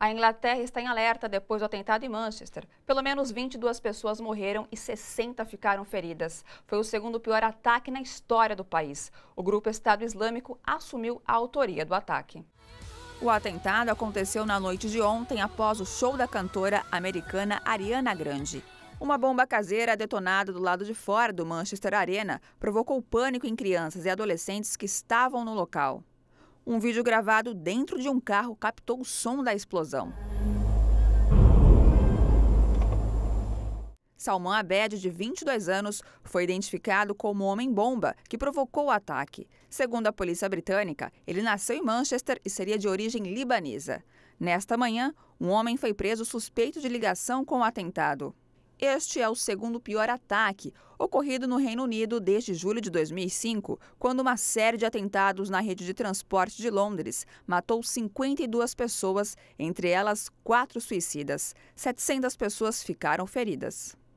A Inglaterra está em alerta depois do atentado em Manchester. Pelo menos 22 pessoas morreram e 60 ficaram feridas. Foi o segundo pior ataque na história do país. O grupo Estado Islâmico assumiu a autoria do ataque. O atentado aconteceu na noite de ontem após o show da cantora americana Ariana Grande. Uma bomba caseira detonada do lado de fora do Manchester Arena provocou pânico em crianças e adolescentes que estavam no local. Um vídeo gravado dentro de um carro captou o som da explosão. Salman Abed, de 22 anos, foi identificado como homem-bomba que provocou o ataque. Segundo a polícia britânica, ele nasceu em Manchester e seria de origem libanesa. Nesta manhã, um homem foi preso suspeito de ligação com o atentado. Este é o segundo pior ataque ocorrido no Reino Unido desde julho de 2005, quando uma série de atentados na rede de transporte de Londres matou 52 pessoas, entre elas 4 suicidas. 700 pessoas ficaram feridas.